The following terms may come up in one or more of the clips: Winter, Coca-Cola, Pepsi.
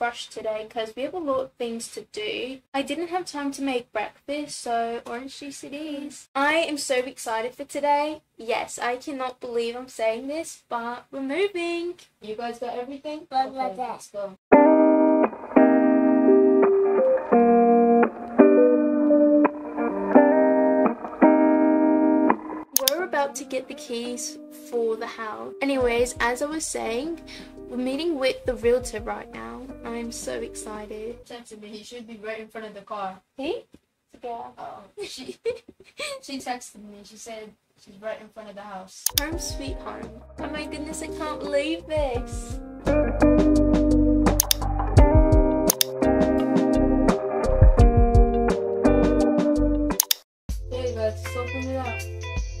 a rush today because we have a lot of things to do. I didn't have time to make breakfast, so orange juice it is. I am so excited for today. Yes, I cannot believe I'm saying this, but we're moving. You guys got everything? Okay, let's go. To get the keys for the house. Anyways, as I was saying, we're meeting with the realtor right now. I'm so excited. Texted me, he should be right in front of the car. He? Yeah. Oh, she texted me, she said she's right in front of the house. Home sweet home. Oh my goodness, I can't believe this. There you go, just open it up.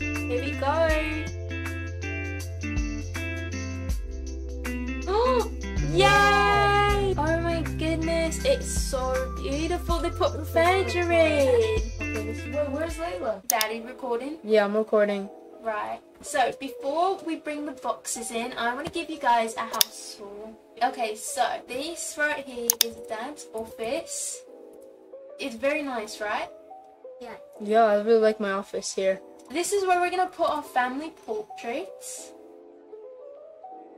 Here we go. Oh, yay! Oh my goodness, it's so beautiful. They put the furniture in. Okay, where's Layla? Daddy, recording? Yeah, I'm recording. Right. So, before we bring the boxes in, I want to give you guys a house tour. Okay, so this right here is Dad's office. It's very nice, right? Yeah. Yeah, I really like my office here. This is where we're going to put our family portraits.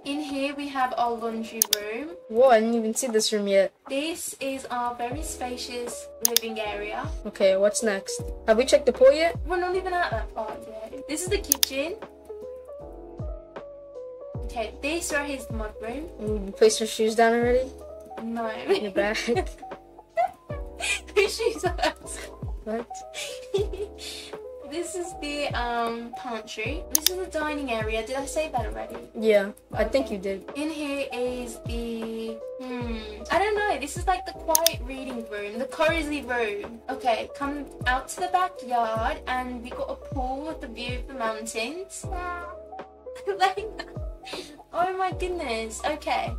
In here we have our laundry room. Whoa, I didn't even see this room yet. This is our very spacious living area. Okay, what's next? Have we checked the pool yet? We're not even at that part yet. This is the kitchen. Okay, this right here is the mudroom. You placed your shoes down already? No. In your bag. Your shoes are out. What? This is the pantry. This is the dining area. Did I say that already? Yeah, I think you did. In here is the... I don't know. This is like the quiet reading room, the cozy room. Okay, come out to the backyard and we got a pool with the view of the mountains. Like, oh my goodness. Okay.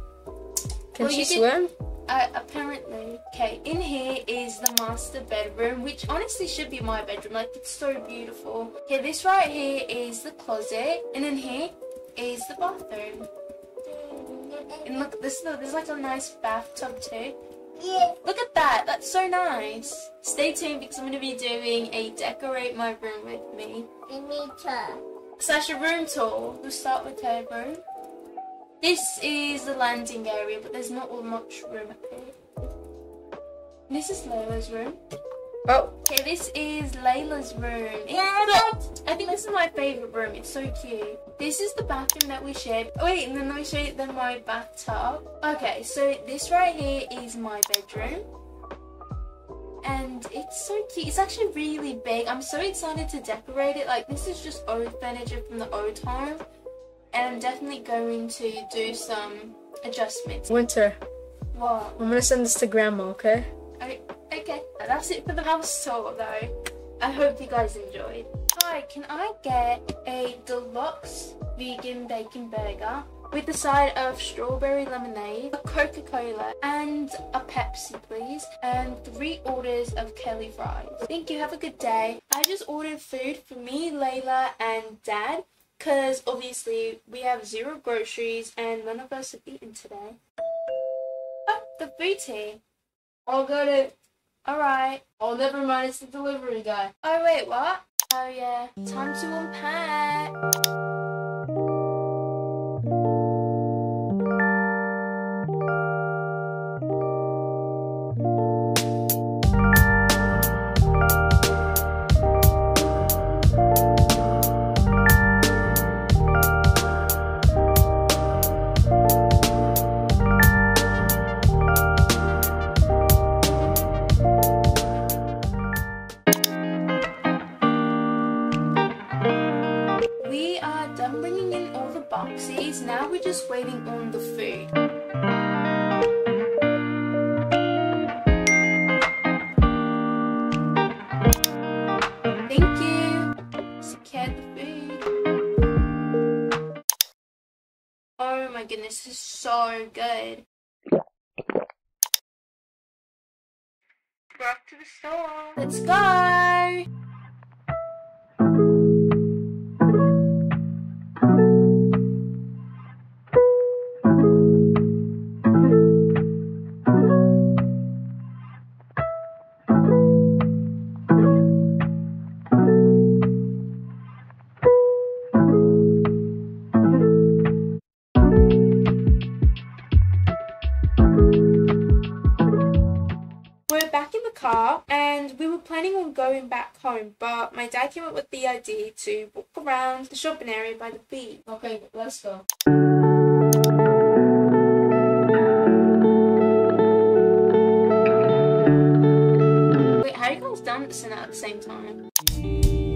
Can she swim? Apparently. Okay, in here is the master bedroom, which honestly should be my bedroom. Like, it's so beautiful. Okay, this right here is the closet, and in here is the bathroom. And look, there's like a nice bathtub too. Yeah. Look at that. That's so nice. Stay tuned because I'm going to be doing a decorate my room with me. And me too. Slash a room tour. We'll start with her room. This is the landing area, but there's not all much room up here. This is Layla's room. Oh. Okay, this is Layla's room. Yeah, I think this is my favorite room. It's so cute. This is the bathroom that we shared. Oh, wait, and then let me show you my bathtub. Okay, so this right here is my bedroom. And it's so cute. It's actually really big. I'm so excited to decorate it. Like, this is just old furniture from the old time. And I'm definitely going to do some adjustments. Winter. What? I'm going to send this to Grandma, okay? Okay. That's it for the house tour, though. I hope you guys enjoyed. Hi, can I get a deluxe vegan bacon burger with a side of strawberry lemonade, a Coca-Cola, and a Pepsi, please? And 3 orders of curly fries. Thank you. Have a good day. I just ordered food for me, Layla, and Dad. Because obviously we have 0 groceries and none of us have eaten today. Oh, the booty. I'll got it. Alright. Oh, never mind, it's the delivery guy. Oh, wait, what? Oh, yeah. Time to unpack. Boxes. Now we're just waiting on the food. Thank you. Secured the food. Oh my goodness, this is so good. We're off to the store. Let's go. going back home, but my dad came up with the idea to walk around the shopping area by the beach. Okay, let's go. Wait, how are you guys dancing at the same time?